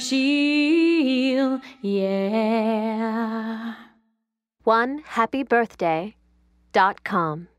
Darsheel, yeah. 1HappyBirthday.com